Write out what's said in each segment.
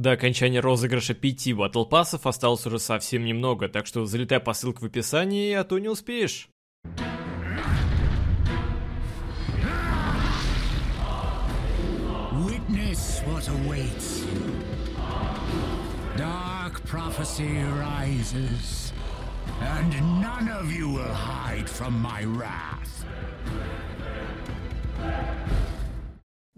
До окончания розыгрыша 5 Battle Pass'ов осталось уже совсем немного, так что залетай по ссылке в описании, а то не успеешь. Witness what awaits you. Dark prophecy rises, and none of you will hide from my wrath.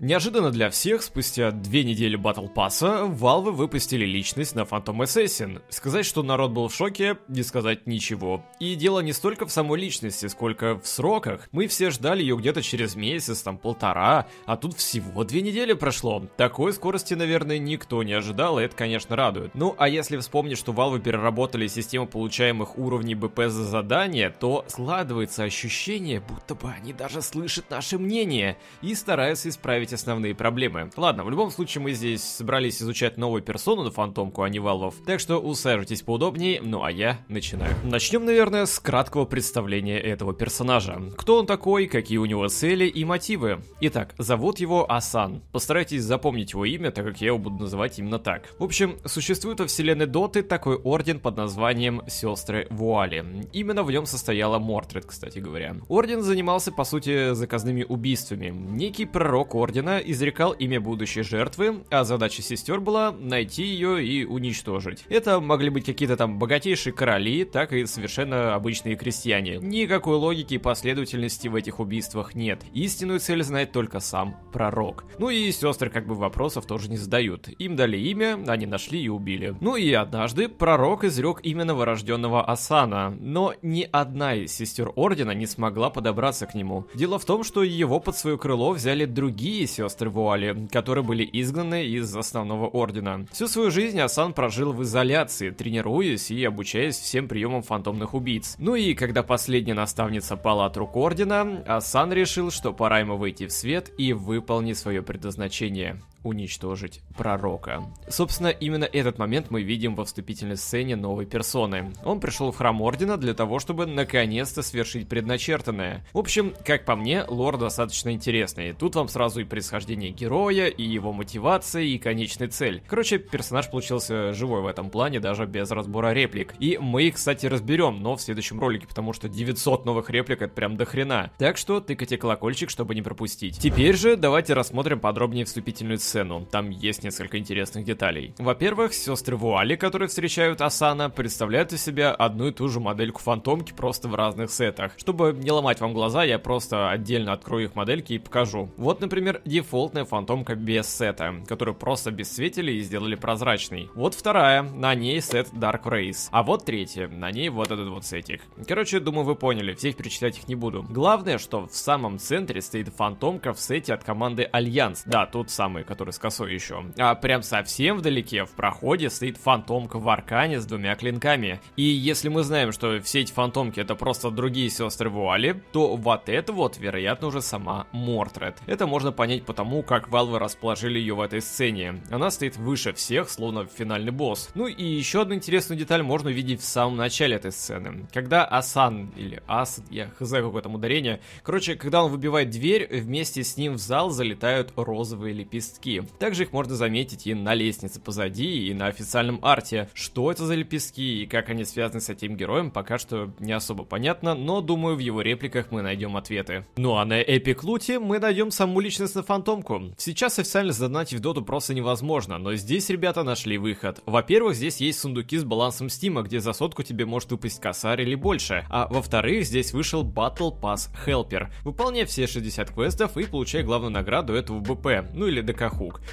Неожиданно для всех, спустя 2 недели Battle Pass'а, Valve выпустили личность на Phantom Assassin. Сказать, что народ был в шоке, не сказать ничего. И дело не столько в самой личности, сколько в сроках. Мы все ждали ее где-то через месяц, там полтора, а тут всего 2 недели прошло. Такой скорости, наверное, никто не ожидал, и это, конечно, радует. Ну, а если вспомнить, что Valve переработали систему получаемых уровней БП за задание, то складывается ощущение, будто бы они даже слышат наше мнение и стараются исправить основные проблемы. Ладно, в любом случае мы здесь собрались изучать новую персону на Фантомку, а не Valve, так что усаживайтесь поудобнее, ну а я начинаю. Начнем, наверное, с краткого представления этого персонажа. Кто он такой, какие у него цели и мотивы. Итак, зовут его Асан. Постарайтесь запомнить его имя, так как я его буду называть именно так. В общем, существует во вселенной Доты такой орден под названием Сестры Вуали. Именно в нем состояла Мортред, кстати говоря. Орден занимался, по сути, заказными убийствами. Некий пророк ордена изрекал имя будущей жертвы, а задача сестер была найти ее и уничтожить. Это могли быть какие-то там богатейшие короли, так и совершенно обычные крестьяне. Никакой логики и последовательности в этих убийствах нет. Истинную цель знает только сам пророк. Ну и сестры как бы вопросов тоже не задают. Им дали имя, они нашли и убили. Ну и однажды пророк изрек имя новорожденного Асана, но ни одна из сестер ордена не смогла подобраться к нему. Дело в том, что его под свое крыло взяли другие сестры Вуали, которые были изгнаны из основного ордена. Всю свою жизнь Асан прожил в изоляции, тренируясь и обучаясь всем приемам фантомных убийц. Ну и когда последняя наставница пала от рук ордена, Асан решил, что пора ему выйти в свет и выполнить свое предназначение. Уничтожить пророка. Собственно, именно этот момент мы видим во вступительной сцене новой персоны. Он пришел в храм ордена для того, чтобы наконец-то свершить предначертанное. В общем, как по мне, лор достаточно интересный. Тут вам сразу и происхождение героя, и его мотивация, и конечная цель. Короче, персонаж получился живой в этом плане, даже без разбора реплик. И мы их, кстати, разберем, но в следующем ролике, потому что 900 новых реплик — это прям дохрена. Так что тыкайте колокольчик, чтобы не пропустить. Теперь же давайте рассмотрим подробнее вступительную сцену. Там есть несколько интересных деталей. Во-первых, сестры Вуали, которые встречают Асана, представляют из себя одну и ту же модельку фантомки, просто в разных сетах. Чтобы не ломать вам глаза, я просто отдельно открою их модельки и покажу. Вот, например, дефолтная фантомка без сета, которую просто обесцветили и сделали прозрачной. Вот вторая, на ней сет Dark Race. А вот третья, на ней вот этот вот сетик. Короче, думаю, вы поняли, всех перечислять их не буду. Главное, что в самом центре стоит фантомка в сете от команды Альянс. Да, тот самый, который с косой еще. А прям совсем вдалеке в проходе стоит фантомка в аркане с 2 клинками. И если мы знаем, что все эти фантомки — это просто другие сестры Вуали, то вот это вот, вероятно, уже сама Мортред. Это можно понять потому, как Valve расположили ее в этой сцене. Она стоит выше всех, словно финальный босс. Ну и еще одну интересную деталь можно увидеть в самом начале этой сцены. Когда Асан, или Асан, я хз какое там ударение, короче, когда он выбивает дверь, вместе с ним в зал залетают розовые лепестки. Также их можно заметить и на лестнице позади, и на официальном арте. Что это за лепестки и как они связаны с этим героем, пока что не особо понятно, но думаю, в его репликах мы найдем ответы. Ну а на эпик-луте мы найдем саму личностную фантомку. Сейчас официально задонатить в доту просто невозможно, но здесь ребята нашли выход. Во-первых, здесь есть сундуки с балансом стима, где за сотку тебе может выпасть косарь или больше. А во-вторых, здесь вышел Battle Pass Helper. Выполняй все 60 квестов и получай главную награду этого БП, ну или ДКХ.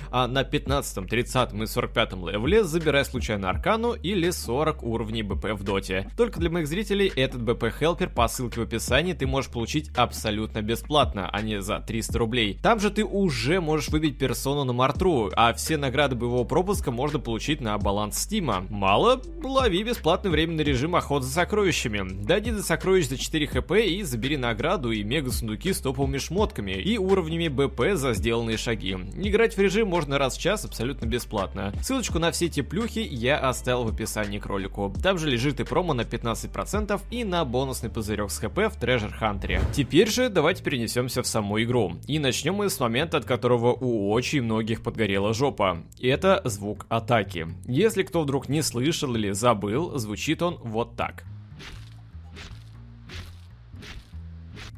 А на 15, 30 и 45 левеле забирай случайно аркану или 40 уровней БП в доте. Только для моих зрителей этот БП-хелпер по ссылке в описании ты можешь получить абсолютно бесплатно, а не за 300 рублей. Там же ты уже можешь выбить персону на Мортру, а все награды боевого пропуска можно получить на баланс стима. Мало? Лови бесплатный временный режим охот за сокровищами. Дойди до сокровищ за 4 хп и забери награду и мега сундуки с топовыми шмотками и уровнями БП за сделанные шаги. Играть Играть в режим можно раз в час абсолютно бесплатно. Ссылочку на все эти плюхи я оставил в описании к ролику. Там же лежит и промо на 15% и на бонусный пузырек с хп в Treasure Hunter. Теперь же давайте перенесемся в саму игру. И начнем мы с момента, от которого у очень многих подгорела жопа. Это звук атаки. Если кто вдруг не слышал или забыл, звучит он вот так.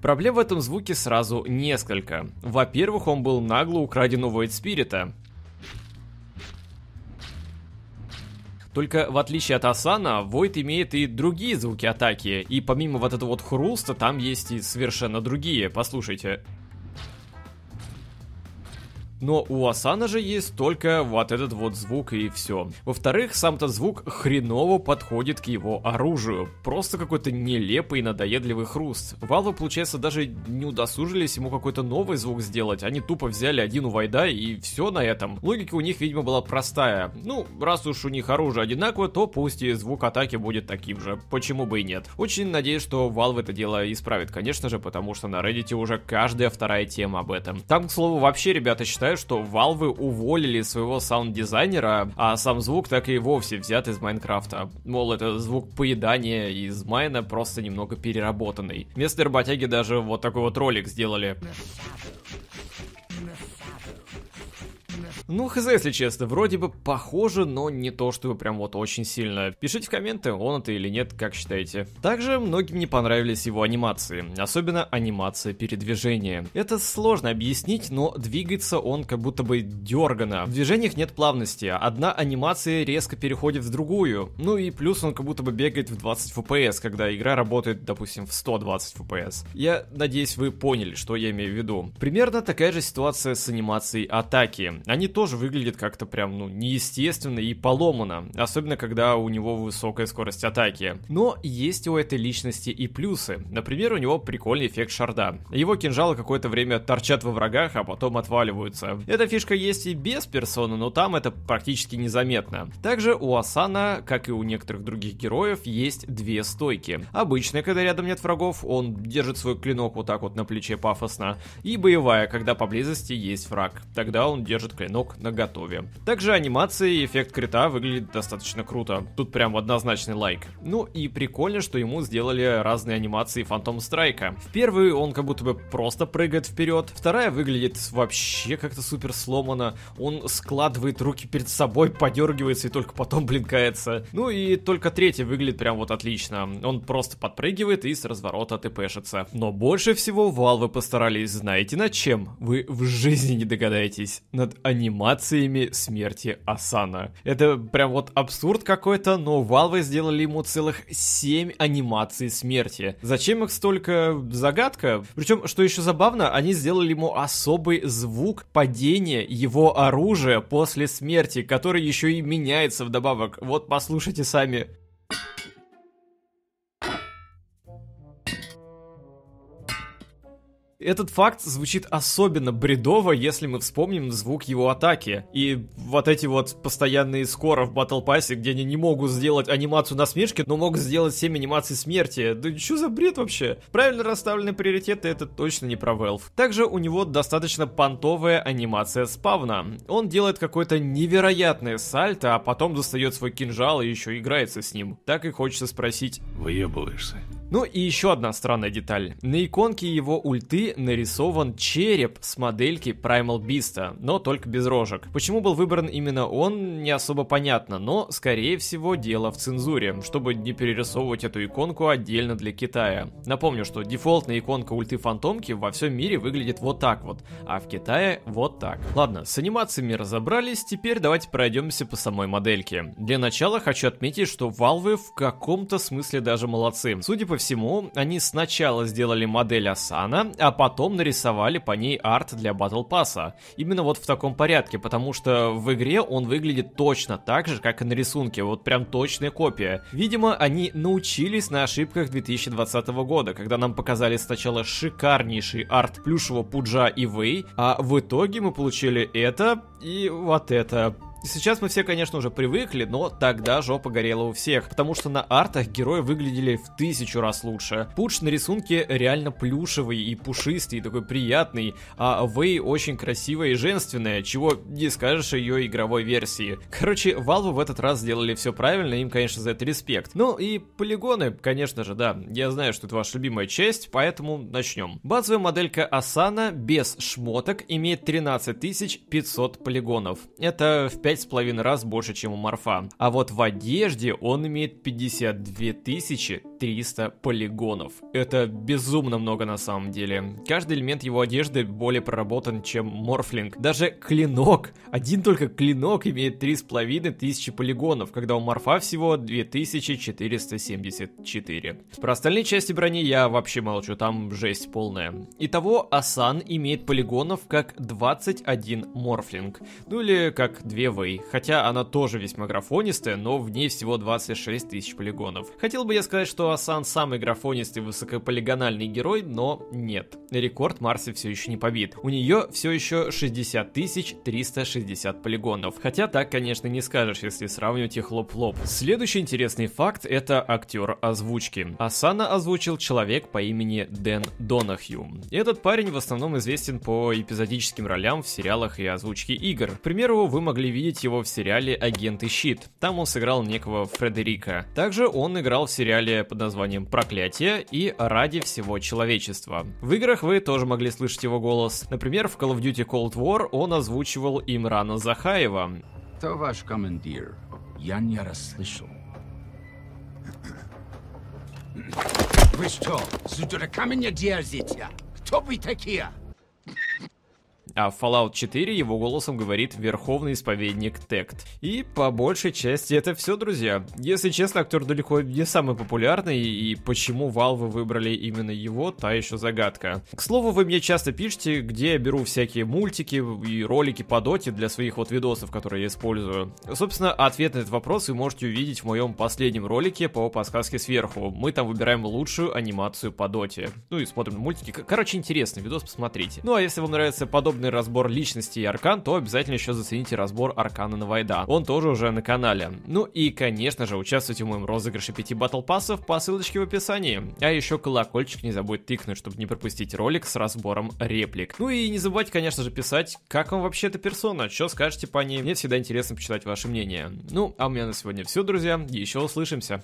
Проблем в этом звуке сразу несколько. Во-первых, он был нагло украден у Void Spirit. Только в отличие от Асана, Void имеет и другие звуки атаки. И помимо вот этого вот хруста, там есть и совершенно другие. Послушайте. Но у Асана же есть только вот этот вот звук и все. Во-вторых, сам-то звук хреново подходит к его оружию. Просто какой-то нелепый надоедливый хруст. Valve, получается, даже не удосужились ему какой-то новый звук сделать. Они тупо взяли один у Вайда и все на этом. Логика у них, видимо, была простая. Ну, раз уж у них оружие одинаковое, то пусть и звук атаки будет таким же. Почему бы и нет. Очень надеюсь, что Valve это дело исправит, конечно же, потому что на Reddit уже каждая вторая тема об этом. Там, к слову, вообще ребята считают, что Valve уволили своего саунд-дизайнера, а сам звук так и вовсе взят из Майнкрафта. Мол, это звук поедания из майна, просто немного переработанный. Вместо работяги даже вот такой вот ролик сделали. Ну, хз, если честно, вроде бы похоже, но не то, чтобы прям вот очень сильно. Пишите в комменты, он это или нет, как считаете. Также многим не понравились его анимации, особенно анимация передвижения. Это сложно объяснить, но двигается он как будто бы дергано. В движениях нет плавности, одна анимация резко переходит в другую. Ну и плюс он как будто бы бегает в 20 FPS, когда игра работает, допустим, в 120 FPS. Я надеюсь, вы поняли, что я имею в виду. Примерно такая же ситуация с анимацией атаки. Они тоже выглядит как-то прям, ну, неестественно и поломано, особенно когда у него высокая скорость атаки. Но есть у этой личности и плюсы. Например, у него прикольный эффект шарда. Его кинжалы какое-то время торчат во врагах, а потом отваливаются. Эта фишка есть и без персоны, но там это практически незаметно. Также у Асана, как и у некоторых других героев, есть две стойки. Обычная, когда рядом нет врагов, он держит свой клинок вот так вот на плече пафосно, и боевая, когда поблизости есть враг. Тогда он держит клинок наготове. Также анимация и эффект крита выглядит достаточно круто. Тут прям однозначный лайк. Ну и прикольно, что ему сделали разные анимации Phantom Strike. В первую он как будто бы просто прыгает вперед, вторая выглядит вообще как-то супер сломано. Он складывает руки перед собой, подергивается и только потом блинкается. Ну и только третья выглядит прям вот отлично. Он просто подпрыгивает и с разворота тпшится. Но больше всего Valve постарались, знаете, над чем? Вы в жизни не догадаетесь. Над анимациями смерти Асана. Это прям вот абсурд какой-то, но Valve сделали ему целых 7 анимаций смерти. Зачем их столько? Загадка. Причем, что еще забавно, они сделали ему особый звук падения его оружия после смерти, который еще и меняется вдобавок. Вот послушайте сами. Этот факт звучит особенно бредово, если мы вспомним звук его атаки. И вот эти вот постоянные скоро в Battle Pass, где они не могут сделать анимацию насмешки, но могут сделать 7 анимаций смерти. Да что за бред вообще? Правильно расставленные приоритеты, это точно не про Valve. Также у него достаточно понтовая анимация спавна. Он делает какое-то невероятное сальто, а потом достает свой кинжал и еще играется с ним. Так и хочется спросить. Выебываешься? Ну и еще одна странная деталь. На иконке его ульты нарисован череп с модельки Primal Beast, но только без рожек. Почему был выбран именно он, не особо понятно, но, скорее всего, дело в цензуре, чтобы не перерисовывать эту иконку отдельно для Китая. Напомню, что дефолтная иконка ульты Фантомки во всем мире выглядит вот так вот, а в Китае вот так. Ладно, с анимациями разобрались, теперь давайте пройдемся по самой модельке. Для начала хочу отметить, что Valve в каком-то смысле даже молодцы. Судя по всему, они сначала сделали модель Асана, а потом нарисовали по ней арт для Battle Pass'а. Именно вот в таком порядке, потому что в игре он выглядит точно так же, как и на рисунке, вот прям точная копия. Видимо, они научились на ошибках 2020 года, когда нам показали сначала шикарнейший арт плюшевого Пуджа и Вэй, а в итоге мы получили это и вот это. Сейчас мы все, конечно, уже привыкли, но тогда жопа горела у всех, потому что на артах герои выглядели в 1000 раз лучше. Пудж на рисунке реально плюшевый и пушистый, и такой приятный, а Вэй очень красивая и женственная, чего не скажешь о ее игровой версии. Короче, Valve в этот раз сделали все правильно, им, конечно, за это респект. Ну и полигоны, конечно же, да, я знаю, что это ваша любимая часть, поэтому начнем. Базовая моделька Асана без шмоток имеет 13500 полигонов. Это в 5,5 раз больше, чем у Морфа. А вот в одежде он имеет 52300 полигонов. Это безумно много на самом деле. Каждый элемент его одежды более проработан, чем Морфлинг. Даже клинок, один только клинок имеет 3500 полигонов, когда у Морфа всего 2474. Про остальные части брони я вообще молчу, там жесть полная. Итого, Асан имеет полигонов как 21 Морфлинг, ну или как 2 Вэй, хотя она тоже весьма графонистая, но в ней всего 26000 полигонов. Хотел бы я сказать, что Асан самый графонистый высокополигональный герой, но нет. Рекорд Марси все еще не побит. У нее все еще 60360 полигонов, хотя так, конечно, не скажешь, если сравнивать их лоб-лоб. Следующий интересный факт — это актер озвучки. Асана озвучил человек по имени Дэн Донахью. Этот парень в основном известен по эпизодическим ролям в сериалах и озвучке игр. К примеру, вы могли видеть его в сериале «Агенты Щит». Там он сыграл некого Фредерика. Также он играл в сериале под названием «Проклятие» и «Ради всего человечества». В играх вы тоже могли слышать его голос. Например, в Call of Duty Cold War он озвучивал Имрана Захаева. Кто ваш командир? Я не расслышал. Вы что, с дураками не держите? Кто вы такие? А в Fallout 4 его голосом говорит верховный исповедник Тект. И по большей части это все, друзья. Если честно, актер далеко не самый популярный, и почему Valve выбрали именно его, та еще загадка. К слову, вы мне часто пишете, где я беру всякие мультики и ролики по доте для своих вот видосов, которые я использую. Собственно, ответ на этот вопрос вы можете увидеть в моем последнем ролике по подсказке сверху. Мы там выбираем лучшую анимацию по доте. Ну и смотрим мультики. Короче, интересный видос, посмотрите. Ну а если вам нравится подобное разбор личности и аркан, то обязательно еще зацените разбор аркана Навайда. Он тоже уже на канале. Ну и, конечно же, участвуйте в моем розыгрыше 5 батл пассов по ссылочке в описании. А еще колокольчик не забудь тыкнуть, чтобы не пропустить ролик с разбором реплик. Ну и не забывайте, конечно же, писать, как вам вообще эта персона, что скажете по ней. Мне всегда интересно почитать ваше мнение. Ну, а у меня на сегодня все, друзья. Еще услышимся.